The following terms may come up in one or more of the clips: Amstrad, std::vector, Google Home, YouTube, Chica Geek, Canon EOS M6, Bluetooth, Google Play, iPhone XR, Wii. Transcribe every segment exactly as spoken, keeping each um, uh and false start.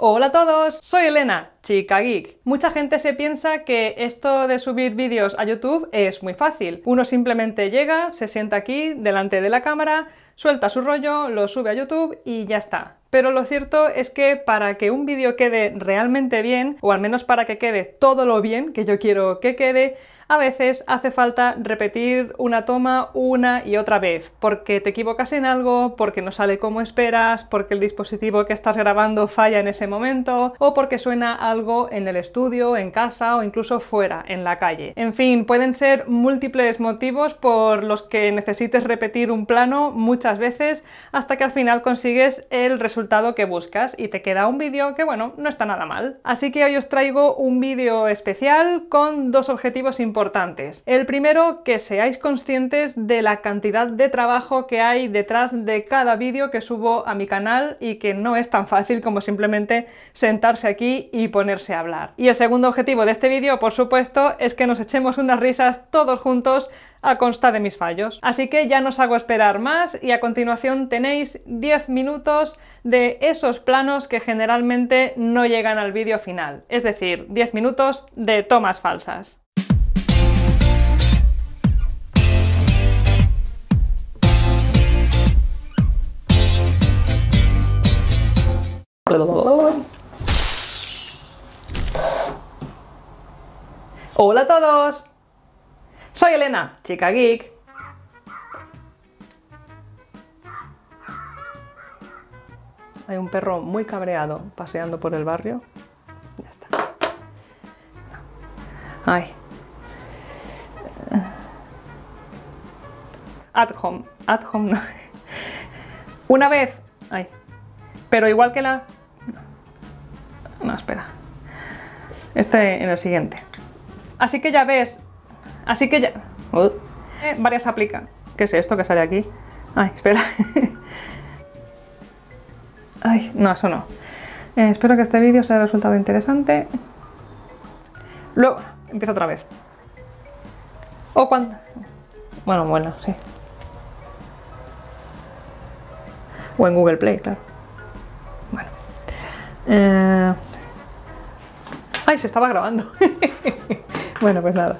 Hola a todos, soy Elena, Chica Geek. Mucha gente se piensa que esto de subir vídeos a YouTube es muy fácil. Uno simplemente llega, se sienta aquí delante de la cámara, suelta su rollo, lo sube a YouTube y ya está. Pero lo cierto es que para que un vídeo quede realmente bien, o al menos para que quede todo lo bien que yo quiero que quede, a veces hace falta repetir una toma una y otra vez, porque te equivocas en algo, porque no sale como esperas, porque el dispositivo que estás grabando falla en ese momento, o porque suena algo en el estudio, en casa o incluso fuera, en la calle. En fin, pueden ser múltiples motivos por los que necesites repetir un plano muchas veces hasta que al final consigues el resultado que buscas y te queda un vídeo que, bueno, no está nada mal. Así que hoy os traigo un vídeo especial con dos objetivos importantes. Importantes. El primero, que seáis conscientes de la cantidad de trabajo que hay detrás de cada vídeo que subo a mi canal y que no es tan fácil como simplemente sentarse aquí y ponerse a hablar. Y el segundo objetivo de este vídeo, por supuesto, es que nos echemos unas risas todos juntos a consta de mis fallos. Así que ya no os hago esperar más y a continuación tenéis diez minutos de esos planos que generalmente no llegan al vídeo final. Es decir, diez minutos de tomas falsas. Hola a todos, soy Elena, Chica Geek. Hay un perro muy cabreado paseando por el barrio. Ya está. Ay. At home, at home no. Una vez. Ay. Pero igual que la... No, espera. Este en el siguiente. Así que ya ves. Así que ya... Uh. Eh, varias aplica. ¿Qué es esto que sale aquí? Ay, espera. Ay, no, eso no. Eh, espero que este vídeo sea resultado interesante. Luego... Empiezo otra vez. O cuando... Bueno, bueno, sí. O en Google Play, claro. Bueno. Eh... ¡Ay, se estaba grabando! Bueno, pues nada.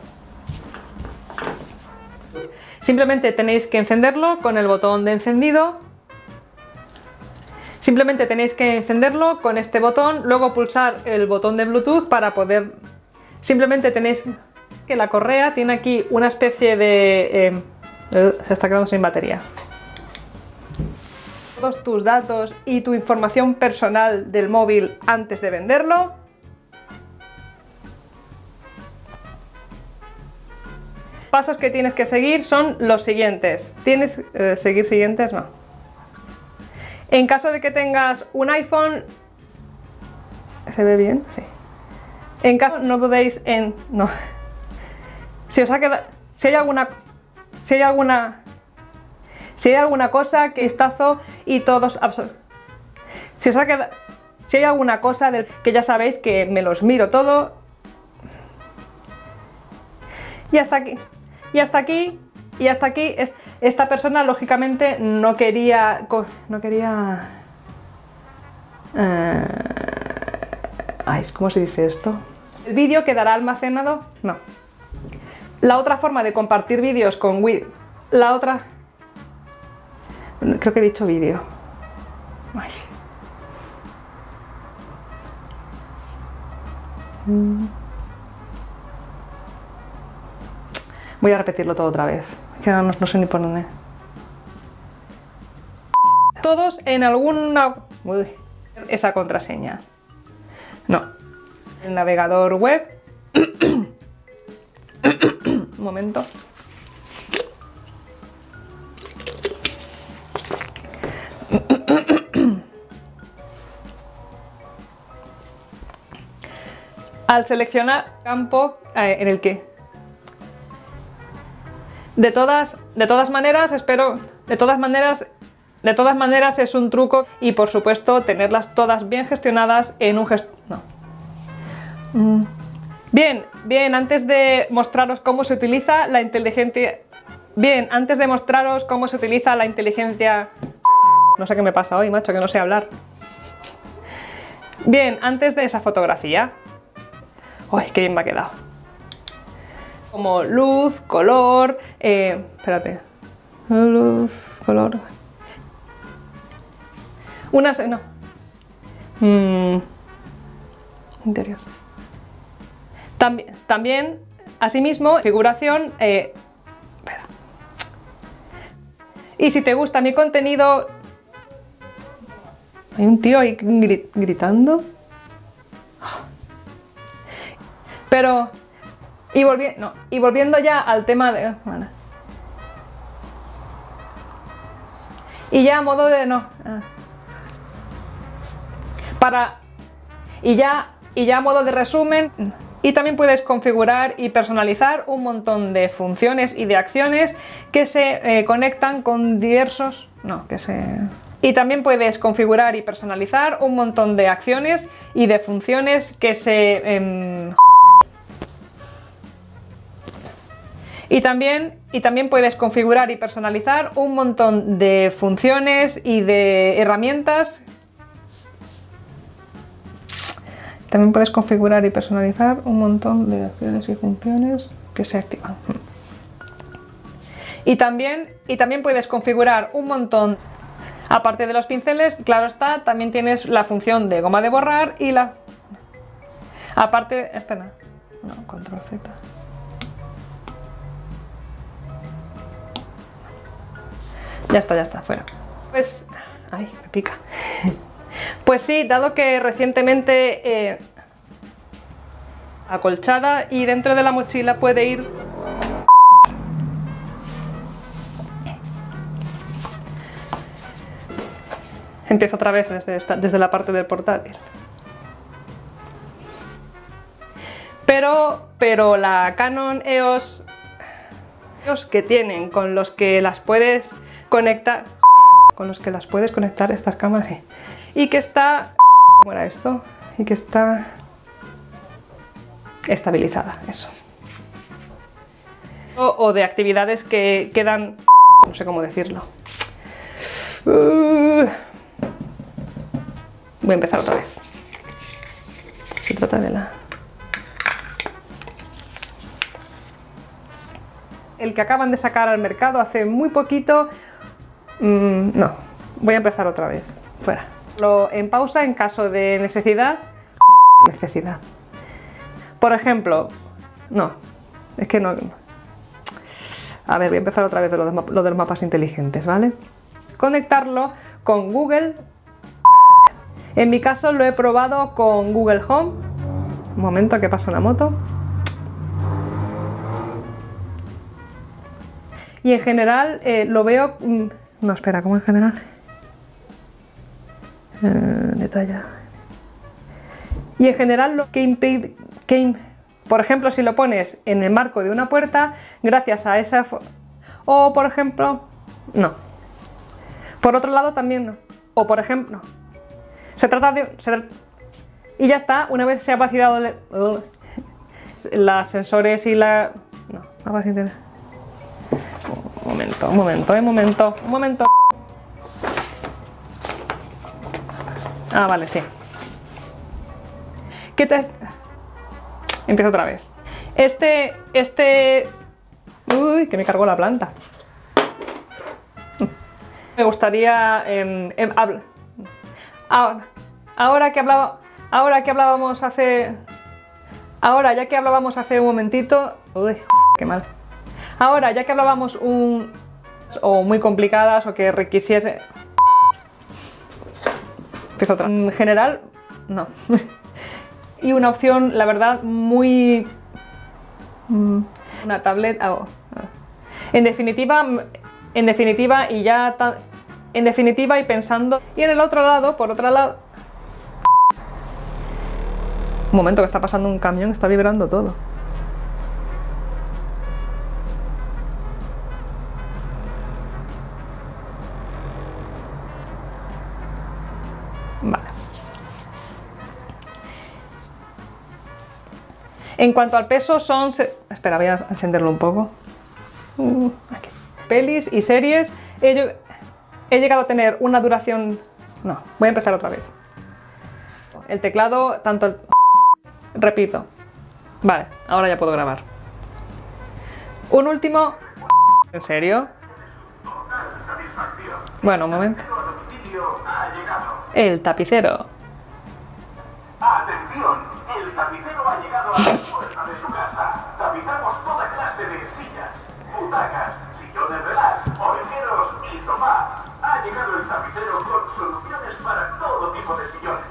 Simplemente tenéis que encenderlo con el botón de encendido. Simplemente tenéis que encenderlo con este botón, luego pulsar el botón de Bluetooth para poder... Simplemente tenéis que la correa tiene aquí una especie de... Eh... Se está quedando sin batería. Todos tus datos y tu información personal del móvil antes de venderlo. Pasos que tienes que seguir son los siguientes. ¿Tienes eh, seguir siguientes? No. En caso de que tengas un iPhone... ¿Se ve bien? Sí. En caso... No dudéis en... No. Si os ha quedado... Si hay alguna... Si hay alguna... Si hay alguna cosa que vistazo y todos... Si os ha quedado... Si hay alguna cosa del... que ya sabéis que me los miro todo. Y hasta aquí. Y hasta aquí. Y hasta aquí. Esta persona, lógicamente, no quería... No quería... Eh... Ay, ¿cómo se dice esto? ¿El vídeo quedará almacenado? No. La otra forma de compartir vídeos con Wii... La otra... Creo que he dicho vídeo. Ay. Voy a repetirlo todo otra vez. Que no, no sé ni por dónde. Todos en alguna... Uy, esa contraseña. No. El navegador web. Un momento. Al seleccionar campo eh, en el que... De todas, de todas maneras, espero... De todas maneras, de todas maneras es un truco y, por supuesto, tenerlas todas bien gestionadas en un gest... No. Mm. Bien, bien, antes de mostraros cómo se utiliza la inteligencia... Bien, antes de mostraros cómo se utiliza la inteligencia... No sé qué me pasa hoy, macho, que no sé hablar. Bien, antes de esa fotografía. Uy, qué bien me ha quedado. Como luz, color... Eh, espérate. Luz, color... Unas... no. Mm, interior. También, también asimismo, figuración... Eh, espera. Y si te gusta mi contenido... Hay un tío ahí gritando. Pero... Y, volvi no, y volviendo ya al tema de... Bueno. Y ya a modo de... no. Ah. Para... Y ya, y ya a modo de resumen... Y también puedes configurar y personalizar un montón de funciones y de acciones que se eh, conectan con diversos... No, que se... Y también puedes configurar y personalizar un montón de acciones y de funciones que se... Eh, y, también, y también puedes configurar y personalizar un montón de funciones y de herramientas. También puedes configurar y personalizar un montón de acciones y funciones que se activan. Y también, y también puedes configurar un montón... Aparte de los pinceles, claro está, también tienes la función de goma de borrar y la... Aparte... Espera. No, control Z. Ya está, ya está, fuera. Pues... Ay, me pica. Pues sí, dado que recientemente... Eh, acolchada y dentro de la mochila puede ir... Empiezo otra vez desde, esta, desde la parte del portátil. Pero, pero la Canon E O S que tienen, con los que las puedes conectar, con los que las puedes conectar estas cámaras, sí. Y que está, ¿cómo era esto? Y que está estabilizada, eso. O, o de actividades que quedan, no sé cómo decirlo. Uh, Voy a empezar otra vez. Se trata de la... El que acaban de sacar al mercado hace muy poquito... Mm, no, voy a empezar otra vez. Fuera. Lo en pausa en caso de necesidad. Necesidad. Por ejemplo... No, es que no... A ver, voy a empezar otra vez de lo de, lo de los mapas inteligentes, ¿vale? Conectarlo con Google... En mi caso lo he probado con Google Home. Un momento, que pasa una moto. Y en general eh, lo veo... No, espera, ¿cómo en general? Eh, detalla. Y en general lo que impide... Que, por ejemplo, si lo pones en el marco de una puerta, gracias a esa... O, por ejemplo... No. Por otro lado también no. O, por ejemplo... Se trata de... Se, y ya está, una vez se ha vaciado de, uh, las sensores y la... No, mapas inteligentes. Un momento, un momento, un momento, un momento. Ah, vale, sí. ¿Qué te...? Empiezo otra vez. Este... Este... Uy, que me cargó la planta. Me gustaría... Eh, eh, hablar. Ahora, ahora que hablaba, ahora que hablábamos hace, ahora ya que hablábamos hace un momentito, uy, qué mal. Ahora ya que hablábamos un o muy complicadas o que requisiese, empiezo otra. En general, no. Y una opción, la verdad, muy una tableta. Oh, en definitiva, en definitiva y ya. Ta... En definitiva, y pensando... Y en el otro lado, por otro lado... Un momento, que está pasando un camión, está vibrando todo. Vale. En cuanto al peso son... Se... Espera, voy a encenderlo un poco. Uh, aquí. Pelis y series... Ellos... He llegado a tener una duración... No, voy a empezar otra vez. el teclado, tanto el... Repito. Vale, ahora ya puedo grabar. Un último... ¿En serio? Bueno, un momento. El tapicero. Atención, el tapicero ha llegado a la puerta de su casa. Tapizamos toda clase de sillas, butacas, sillones de las, orejeros y sofá. Ha llegado el tapicero con soluciones para todo tipo de sillones.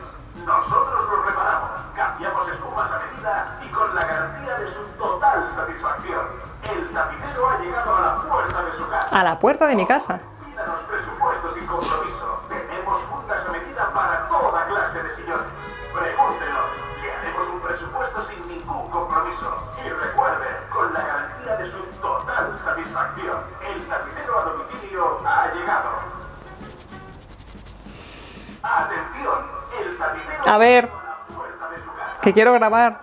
Nosotros los reparamos, cambiamos espumas a medida y con la garantía de su total satisfacción. El tapicero ha llegado a la puerta de su casa. A la puerta de mi casa. A ver, que quiero grabar.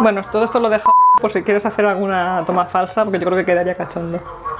Bueno, todo esto lo dejo por si quieres hacer alguna toma falsa, porque yo creo que quedaría cachondo.